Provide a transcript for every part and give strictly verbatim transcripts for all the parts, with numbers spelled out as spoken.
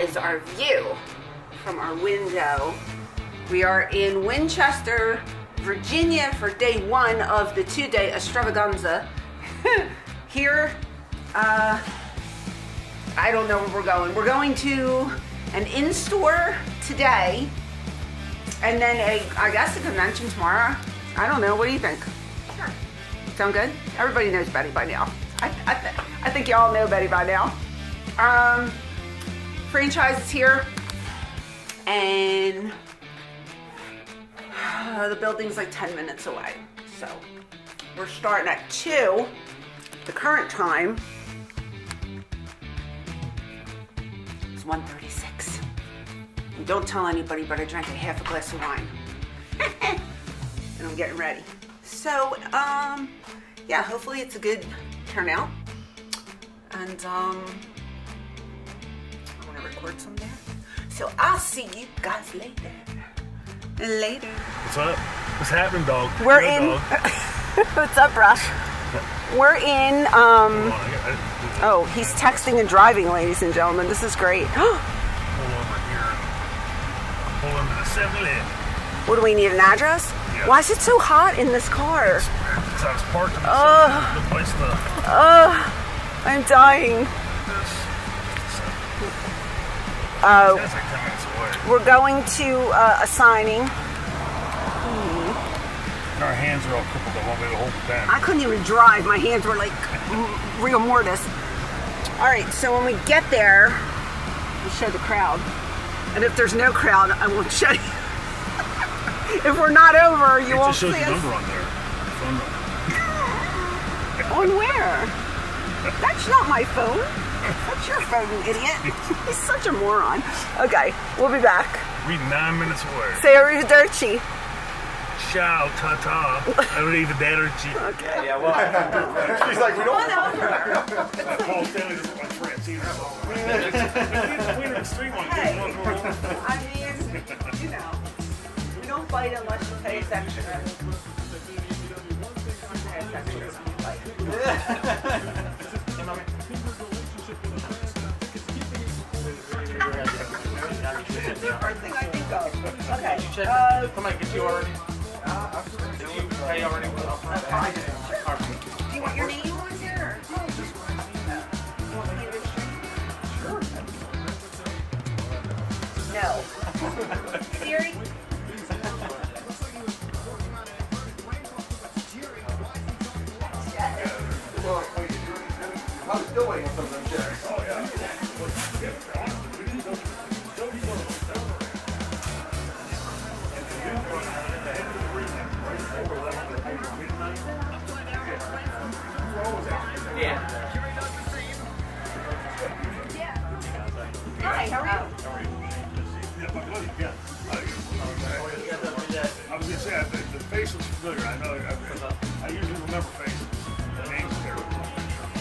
that is our view from our window. We are in Winchester, Virginia for day one of the two-day extravaganza. Here, uh, I don't know where we're going. We're going to an in-store today, and then a, I guess a convention tomorrow. I don't know. What do you think? Sure. Sound good? Everybody knows Betty by now. I, I, th I think y'all know Betty by now. Um, franchise is here, and uh, the building's like ten minutes away. So we're starting at two, the current time. one thirty-six. And don't tell anybody, but I drank a half a glass of wine. And I'm getting ready. So, um, yeah, hopefully it's a good turnout. And, um, I'm gonna record some there. So I'll see you guys later. Later. What's up? What's happening, dog? We're Hello, in. Dog. What's up, Rush? We're in, um, oh, he's texting and driving, ladies and gentlemen. This is great. Pull over here. Pull over to seven eleven. What do we need, an address? Yeah. Why is it so hot in this car? It's, it's, I was parked in the uh, the place to... uh, I'm dying. Uh, we're going to uh, a signing. Our hands are all crippled. I won't be able to hold it down. I couldn't even drive. My hands were like rigor mortis. All right, so when we get there, we'll show the crowd. And if there's no crowd, I won't show you. If we're not over, you it won't see us. It just shows the number on there. The phone number. On where? That's not my phone. That's your phone, you idiot. He's such a moron. Okay, we'll be back. We're nine minutes away. Say arrivederci. Ciao, ta-ta. I don't even dare to cheat. Okay. Yeah, well, she's like, we don't... Paul Stanley doesn't like Francine. I mean, you know, you don't bite unless you pay attention. It's the first thing I think of. Okay. Did you check? Uh, Come on, get you already. Uh, Did you pay already? I did. Do you want your name on here? Or? No, just one. You want me to Sure. No. Siri? I was still waiting for them checks. Oh, yeah. Yeah. Hi, how are you? How are you? Yeah. I was going to say, I, the, the face was familiar. I know. I, I usually remember faces. The names there.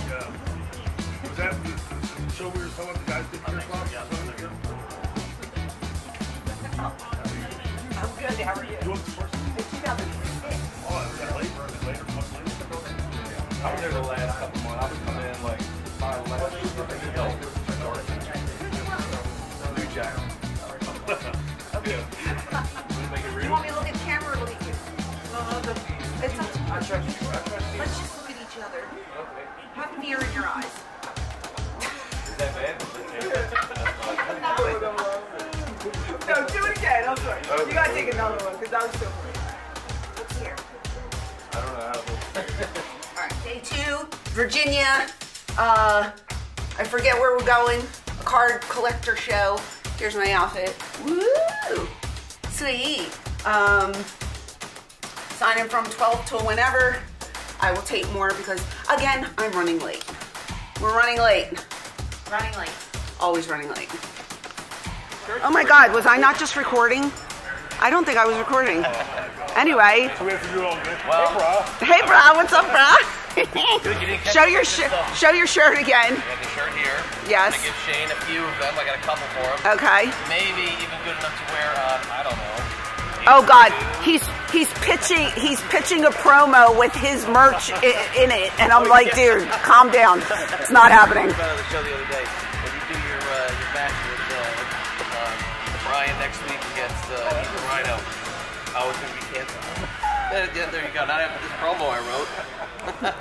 Yeah. Was that the, the show we were talking about? The guys did your club? I'm good. How are you? You want the first? two thousand six. Oh, was that later? Later? Much later? I was there the last couple. I would come in like five last year for the help. New Jack. Yeah. You want me to look at the camera or look at you? No, no, no. It's up to you. I trust you. I trust you. Let's just look at each other. Okay. Have a mirror in your eyes. Is that bad? No, do it again. I'm sorry. Okay. You gotta take another one because that was so funny. What's here? I don't know how to look. Day two, Virginia. Uh, I forget where we're going. A card collector show. Here's my outfit. Woo! Sweet. Um, signing from twelve till whenever. I will take more because, again, I'm running late. We're running late. Running late. Always running late. Oh my God, was I not just recording? I don't think I was recording. Anyway. So we have to do it all good. Well, hey, brah. Hey, brah. What's up, brah? show your shirt. Show your shirt again. We have the shirt here. Yes. I give Shane a few of them. I got a couple for him. Okay. Maybe even good enough to wear. Um, I don't know. Oh God, he's he's pitching he's pitching a promo with his merch in, in it, and I'm oh, like, yeah. Dude, calm down. It's not happening. I was about to show the other day when you do your uh, your bachelor's. Uh, next week against uh, Eagle Rhino. Oh, it's going to be canceled. Yeah, there you go. Not after this promo I wrote.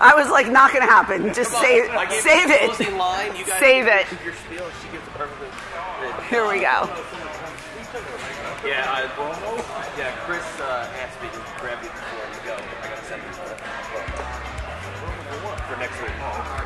I was like, not going to happen. Just save, save it. Line. You guys save it. Your spiel. She gives a perfect. Here we go. Yeah, I, yeah. Chris uh, asked me to grab you before we go. I got to send this for next week.